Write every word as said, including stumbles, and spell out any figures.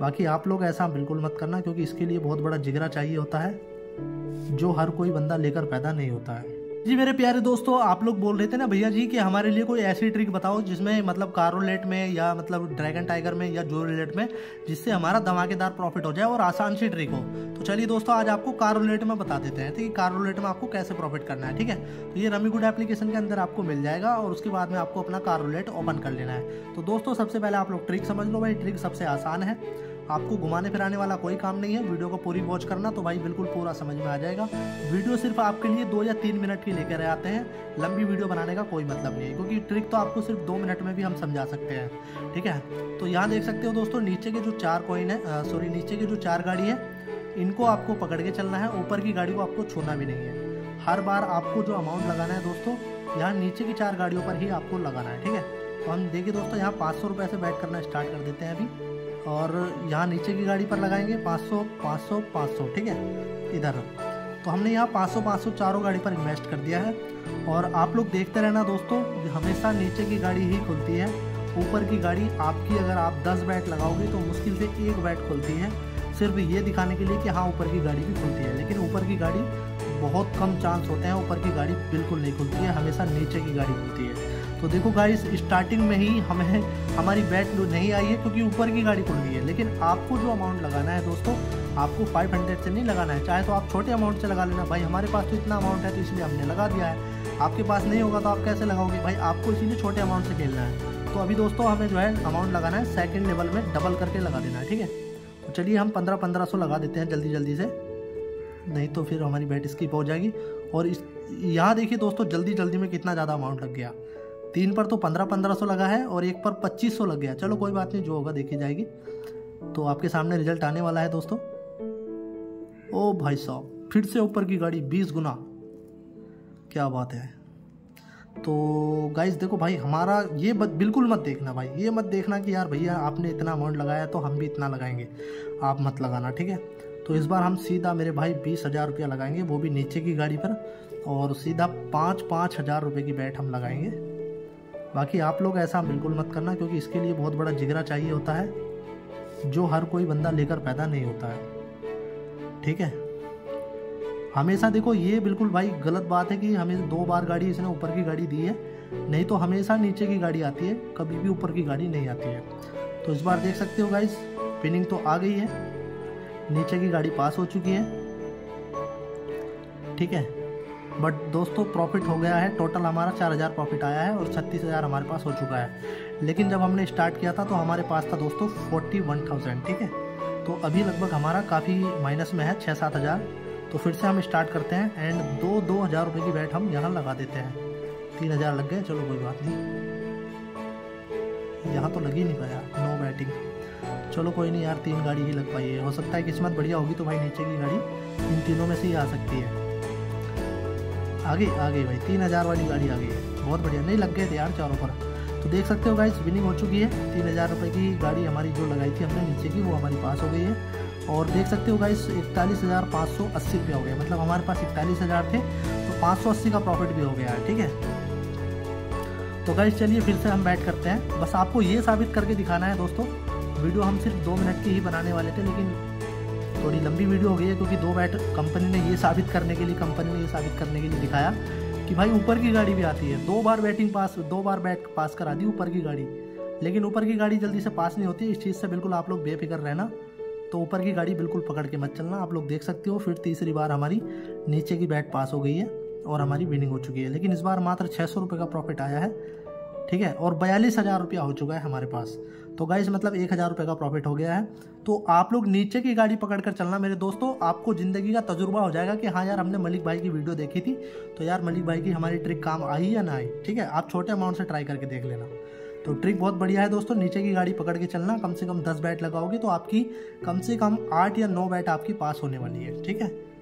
बाकी आप लोग ऐसा बिल्कुल मत करना, क्योंकि इसके लिए बहुत बड़ा जिगरा चाहिए होता है जो हर कोई बंदा लेकर पैदा नहीं होता है। जी मेरे प्यारे दोस्तों, आप लोग बोल रहे थे ना भैया जी कि हमारे लिए कोई ऐसी ट्रिक बताओ जिसमें मतलब कारोलेट में या मतलब ड्रैगन टाइगर में या जोरोलेट में, जिससे हमारा धमाकेदार प्रॉफिट हो जाए और आसान सी ट्रिक हो। तो चलिए दोस्तों, आज आपको कारोलेट में बता देते हैं कि कारोलेट में आपको कैसे प्रॉफिट करना है। ठीक है, तो ये रमी गुड एप्लीकेशन के अंदर आपको मिल जाएगा और उसके बाद में आपको अपना कारोलेट ओपन कर लेना है। तो दोस्तों सबसे पहले आप लोग ट्रिक समझ लो भाई, ट्रिक सबसे आसान है, आपको घुमाने फिराने वाला कोई काम नहीं है। वीडियो को पूरी वॉच करना तो भाई बिल्कुल पूरा समझ में आ जाएगा। वीडियो सिर्फ आपके लिए दो या तीन मिनट की लेकर आते हैं, लंबी वीडियो बनाने का कोई मतलब नहीं है, क्योंकि ट्रिक तो आपको सिर्फ दो मिनट में भी हम समझा सकते हैं। ठीक है, तो यहाँ देख सकते हो दोस्तों, नीचे के जो चार कॉइन है, सॉरी नीचे की जो चार गाड़ी है, इनको आपको पकड़ के चलना है, ऊपर की गाड़ी को आपको छूना भी नहीं है। हर बार आपको जो अमाउंट लगाना है दोस्तों, यहाँ नीचे की चार गाड़ियों पर ही आपको लगाना है। ठीक है, तो हम देखिए दोस्तों, यहाँ पाँच सौ रुपये से बैट करना स्टार्ट कर देते हैं अभी, और यहाँ नीचे की गाड़ी पर लगाएंगे पाँच सौ पाँच सौ पाँच सौ। ठीक है, इधर तो हमने यहाँ पाँच सौ पाँच सौ चारों गाड़ी पर इन्वेस्ट कर दिया है। और आप लोग देखते रहना दोस्तों, हमेशा नीचे की गाड़ी ही खुलती है, ऊपर की गाड़ी आपकी अगर आप दस बैट लगाओगे तो मुश्किल से एक बैट खुलती है, सिर्फ ये दिखाने के लिए कि हाँ ऊपर की गाड़ी भी खुलती है। लेकिन ऊपर की गाड़ी बहुत कम चांस होते हैं, ऊपर की गाड़ी बिल्कुल नहीं खुलती है, हमेशा नीचे की गाड़ी खुलती है। तो देखो गाइस, स्टार्टिंग में ही हमें हमारी बैट नहीं आई है क्योंकि ऊपर की गाड़ी खुल गई है। लेकिन आपको जो अमाउंट लगाना है दोस्तों, आपको पाँच सौ से नहीं लगाना है, चाहे तो आप छोटे अमाउंट से लगा लेना। भाई हमारे पास तो इतना अमाउंट है तो इसलिए हमने लगा दिया है, आपके पास नहीं होगा तो आप कैसे लगाओगे भाई, आपको इसीलिए छोटे अमाउंट से खेलना है। तो अभी दोस्तों हमें जो है अमाउंट लगाना है सेकेंड लेवल में डबल करके लगा देना है। ठीक है, तो चलिए हम पंद्रह पंद्रह सौ लगा देते हैं जल्दी जल्दी से, नहीं तो फिर हमारी बैट स्किप हो जाएगी। और इस यहाँ देखिए दोस्तों, जल्दी जल्दी में कितना ज़्यादा अमाउंट लग गया, तीन पर तो पंद्रह पंद्रह सौ लगा है और एक पर पच्चीस सौ लग गया। चलो कोई बात नहीं, जो होगा देखी जाएगी। तो आपके सामने रिजल्ट आने वाला है दोस्तों। ओ भाई साहब, फिर से ऊपर की गाड़ी बीस गुना, क्या बात है। तो गाइस देखो भाई, हमारा ये बिल्कुल मत देखना भाई, ये मत देखना कि यार भैया आपने इतना अमाउंट लगाया तो हम भी इतना लगाएंगे, आप मत लगाना। ठीक है, तो इस बार हम सीधा मेरे भाई बीस हज़ार रुपया लगाएंगे, वो भी नीचे की गाड़ी पर, और सीधा पाँच पाँच हज़ार रुपये की बैट हम लगाएंगे। बाकी आप लोग ऐसा बिल्कुल मत करना, क्योंकि इसके लिए बहुत बड़ा जिगरा चाहिए होता है जो हर कोई बंदा लेकर पैदा नहीं होता है। ठीक है, हमेशा देखो ये बिल्कुल भाई गलत बात है कि हमें दो बार गाड़ी इसने ऊपर की गाड़ी दी है, नहीं तो हमेशा नीचे की गाड़ी आती है, कभी भी ऊपर की गाड़ी नहीं आती है। तो इस बार देख सकते हो गाइस, पिनिंग तो आ गई है, नीचे की गाड़ी पास हो चुकी है। ठीक है, बट दोस्तों प्रॉफिट हो गया है, टोटल हमारा चार हज़ार प्रॉफिट आया है और छत्तीस हज़ार हमारे पास हो चुका है। लेकिन जब हमने स्टार्ट किया था तो हमारे पास था दोस्तों फोर्टी वन थाउजेंड। ठीक है, तो अभी लगभग हमारा काफ़ी माइनस में है, छः सात हज़ार। तो फिर से हम स्टार्ट करते हैं एंड दो दो हज़ार रुपये की बैट हम यहाँ लगा देते हैं। तीन हज़ार लग गए, चलो कोई बात नहीं, यहाँ तो लग ही नहीं पाया, नो बैटिंग। चलो कोई नहीं यार, तीन गाड़ी ही लग पाई है, हो सकता है किस्मत बढ़िया होगी तो भाई नीचे की गाड़ी इन तीनों में से ही आ सकती है। आगे आगे भाई, तीन हज़ार वाली गाड़ी आ गई है, बहुत बढ़िया, नहीं लग गए थे यार चारों पर। तो देख सकते हो गाइस, विनिंग हो चुकी है, तीन हज़ार रुपये की गाड़ी हमारी जो लगाई थी हमने नीचे की, वो हमारी पास हो गई है। और देख सकते हो गाइस, इकतालीस हज़ार पाँच सौ अस्सी रुपये हो गया, मतलब हमारे पास इकतालीस हज़ार थे तो पाँच सौ अस्सी का प्रॉफिट भी हो गया है। ठीक है, तो गाइस चलिए फिर से हम बैट करते हैं। बस आपको ये साबित करके दिखाना है दोस्तों, वीडियो हम सिर्फ दो मिनट की ही बनाने वाले थे, लेकिन थोड़ी लंबी वीडियो हो गई है, क्योंकि दो बैट कंपनी ने ये साबित करने के लिए कंपनी ने ये साबित करने के लिए दिखाया कि भाई ऊपर की गाड़ी भी आती है। दो बार बैटिंग पास दो बार बैट पास करा दी ऊपर की गाड़ी, लेकिन ऊपर की गाड़ी जल्दी से पास नहीं होती। इस चीज़ से बिल्कुल आप लोग बेफिक्र रहना, तो ऊपर की गाड़ी बिल्कुल पकड़ के मत चलना। आप लोग देख सकते हो, फिर तीसरी बार हमारी नीचे की बैट पास हो गई है और हमारी विनिंग हो चुकी है, लेकिन इस बार मात्र छः सौ रुपये का प्रॉफिट आया है। ठीक है, और बयालीस हज़ार रुपया हो चुका है हमारे पास। तो गाइस मतलब एक हज़ार रुपये का प्रॉफिट हो गया है। तो आप लोग नीचे की गाड़ी पकड़ कर चलना मेरे दोस्तों, आपको ज़िंदगी का तजुर्बा हो जाएगा कि हाँ यार हमने मलिक भाई की वीडियो देखी थी, तो यार मलिक भाई की हमारी ट्रिक काम आई या ना आई। ठीक है, आप छोटे अमाउंट से ट्राई करके देख लेना। तो ट्रिक बहुत बढ़िया है दोस्तों, नीचे की गाड़ी पकड़ के चलना, कम से कम दस बैट लगाओगे तो आपकी कम से कम आठ या नौ बैट आपकी पास होने वाली है। ठीक है,